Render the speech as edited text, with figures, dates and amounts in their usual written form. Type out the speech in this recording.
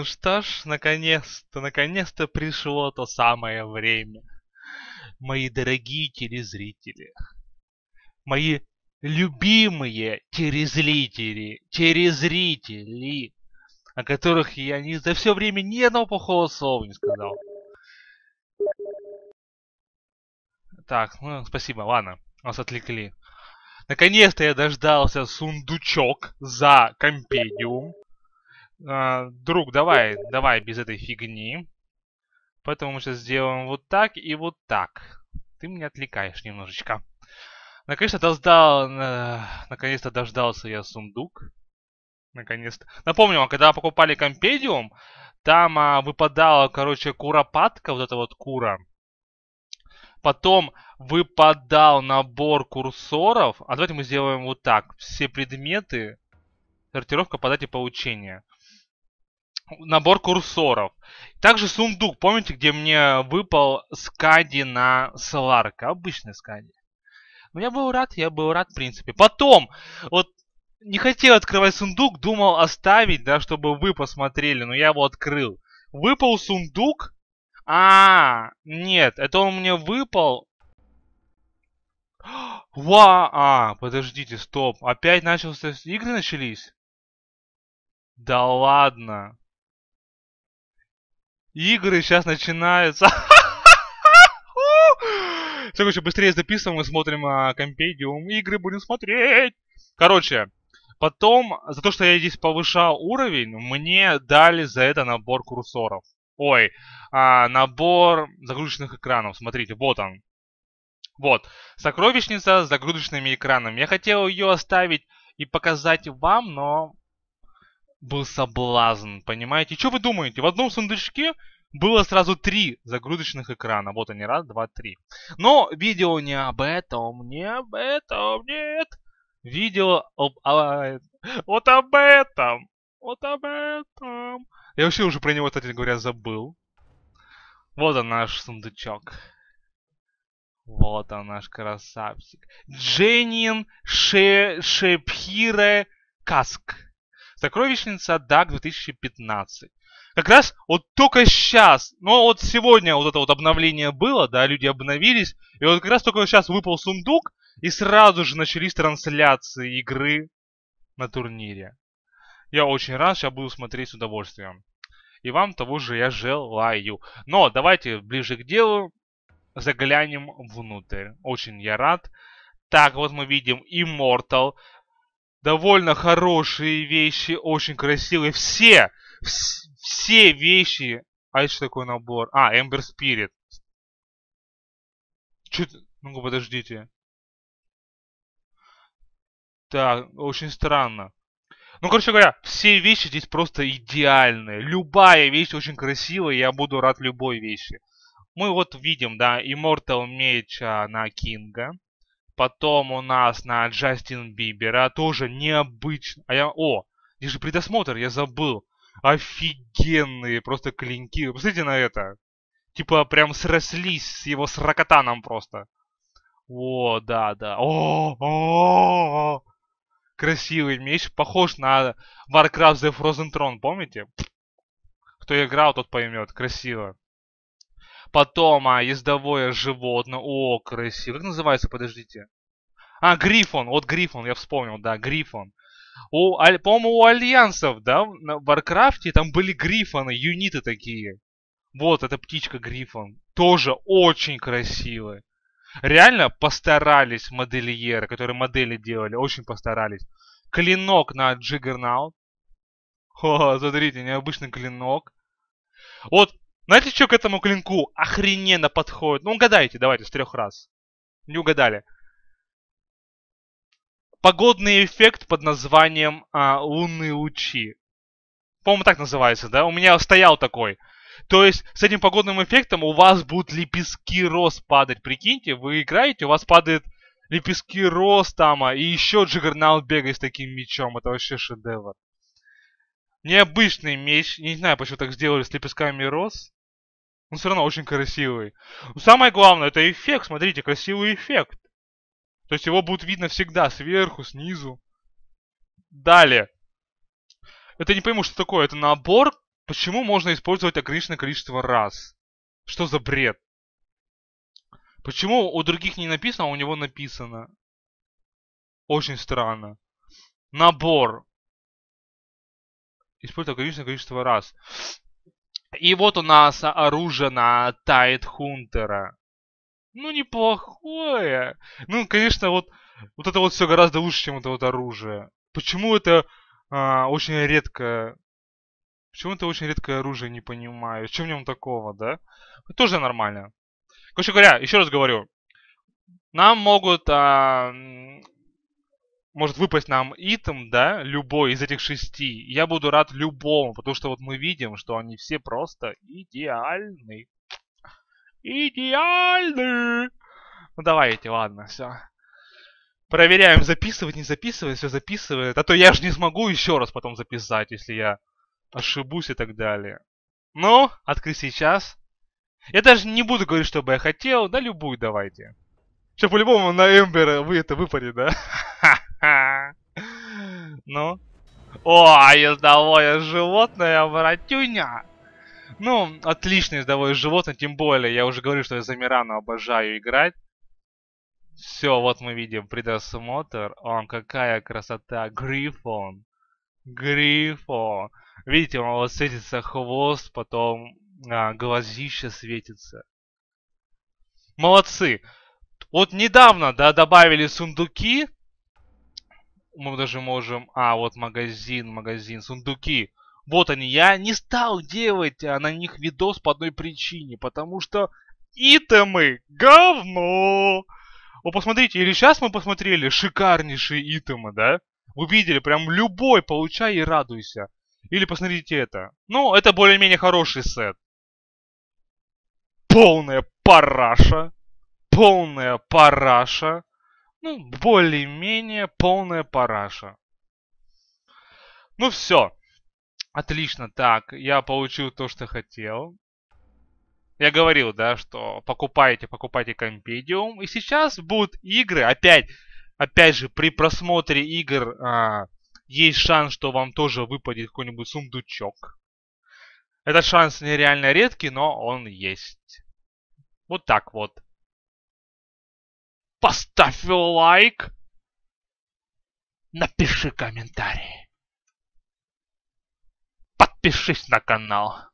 Ну что ж, наконец-то пришло то самое время. Мои дорогие телезрители. Мои любимые телезрители, о которых я за все время ни одного плохого слова не сказал. Так, ну, спасибо, ладно, нас отвлекли. Наконец-то я дождался сундучок за компедиум. Друг, давай без этой фигни. Поэтому мы сейчас сделаем вот так и вот так. Ты меня отвлекаешь немножечко. Наконец-то дождался я сундук. Наконец-то. Напомню, когда покупали компедиум, там выпадала, короче, куропатка, вот эта вот кура. Потом выпадал набор курсоров. А давайте мы сделаем вот так. Все предметы, сортировка по дате получения. Набор курсоров. Также сундук, помните, где мне выпал скади на Соларка? Обычный скади. Но я был рад, в принципе. Потом, вот, не хотел открывать сундук, думал оставить, да, чтобы вы посмотрели, но я его открыл. Выпал сундук. Нет, это он мне выпал. Подождите, стоп. Опять начался... Игры начались? Да ладно. Игры сейчас начинаются. Все, короче, быстрее записываем, мы смотрим компедиум. Игры будем смотреть. Короче, потом, за то, что я здесь повышал уровень, мне дали за это набор курсоров. Набор загрузочных экранов. Смотрите, вот он. Вот. Сокровищница с загрузочными экранами. Я хотел ее оставить и показать вам, но был соблазн, понимаете? Что вы думаете? В одном сундучке было сразу 3 загрузочных экрана. Вот они, 1, 2, 3. Но видео не об этом, нет. Видео вот об этом. Я вообще уже про него, кстати говоря, забыл. Вот он, наш сундучок. Вот он, наш красавчик. Шепхире Каск. Сокровищница DAC 2015. Как раз вот только сейчас. Но вот сегодня вот это вот обновление было, да, люди обновились. И вот как раз только сейчас выпал сундук. И сразу же начались трансляции игры на турнире. Я очень рад, сейчас буду смотреть с удовольствием. И вам того же я желаю. Но давайте ближе к делу заглянем внутрь. Очень я рад. Так, вот мы видим Immortal. Довольно хорошие вещи, очень красивые. Все вещи. А это что такое набор? Ember Spirit. Чуть... Ну-ка, подождите. Так, очень странно. Ну, короче говоря, все вещи здесь просто идеальные. Любая вещь очень красивая, я буду рад любой вещи. Мы вот видим, да, Immortal меч на Кинга. Потом у нас на Джастин Бибера. Тоже необычно. Здесь же предосмотр, я забыл. Офигенные просто клинки. Посмотрите на это. Типа прям срослись с его сракотаном просто. О, да. Красивый меч, похож на Warcraft The Frozen Throne, помните? Кто играл, тот поймет, красиво. Потом, ездовое животное, красиво. Как называется, подождите? Грифон, вот Грифон, я вспомнил, да, Грифон. По-моему, у Альянсов, да, в Варкрафте там были Грифоны, юниты такие. Вот, эта птичка Грифон, тоже очень красивая. Реально постарались модельеры, которые модели делали, очень постарались. Клинок на Джиггернаут. Смотрите, необычный клинок. Вот, знаете, что к этому клинку охрененно подходит? Ну, угадайте, давайте, с 3 раз. Не угадали. Погодный эффект под названием лунные лучи. По-моему, так называется, да? У меня стоял такой. То есть, с этим погодным эффектом у вас будут лепестки роз падать. Прикиньте, вы играете, у вас падают лепестки роз там, и еще Джиггернаут бегает с таким мечом. Это вообще шедевр. Необычный меч. Не знаю, почему так сделали с лепестками роз. Но все равно очень красивый. Но самое главное, это эффект. Смотрите, красивый эффект. То есть, его будет видно всегда, сверху, снизу. Далее. Это не пойму, что такое. Это набор Почему можно использовать ограниченное количество раз? Что за бред? Почему у других не написано, а у него написано? Очень странно. Набор. Использовать ограниченное количество раз. И вот у нас оружие на Тайдхунтера. Ну, неплохое. Ну, конечно, вот это вот все гораздо лучше, чем это вот оружие. Почему это очень редкое? Почему это очень редкое оружие, не понимаю. Что в нем такого, да? Тоже нормально. Короче говоря, еще раз говорю. Нам могут... Может выпасть нам итем, да, любой из этих шести. Я буду рад любому, потому что вот мы видим, что они все просто идеальны. Идеальны! Ну давайте, ладно, все. Проверяем, записывать, не записывать, все записывает. А то я же не смогу еще раз потом записать, если я ошибусь и так далее. Ну, открыть сейчас. Я даже не буду говорить, что бы я хотел, да любую давайте. Что по-любому на Эмбер вы это выпадет, да? Ну. О, ездовое животное, братюня. Ну, отлично, ездовое животное, тем более, я уже говорю, что я за Мирану обожаю играть. Все, вот мы видим предосмотр. О, какая красота, Грифон. Грифон. Видите, у него светится хвост, потом глазище светится. Молодцы. Вот недавно, да, добавили сундуки. Мы даже можем... А, вот магазин, сундуки. Вот они. Я не стал делать на них видос по одной причине. Потому что итемы говно. О, посмотрите. Или сейчас мы посмотрели шикарнейшие итемы, да? Вы видели, прям любой получай и радуйся. Или посмотрите это. Ну, это более-менее хороший сет. Полная параша. Полная параша. Ну, более-менее полная параша. Ну, все. Отлично. Так, я получил то, что хотел. Я говорил, да, что покупайте Компедиум. И сейчас будут игры. Опять же, при просмотре игр есть шанс, что вам тоже выпадет какой-нибудь сундучок. Этот шанс нереально редкий, но он есть. Вот так вот. Поставь лайк, напиши комментарий, подпишись на канал.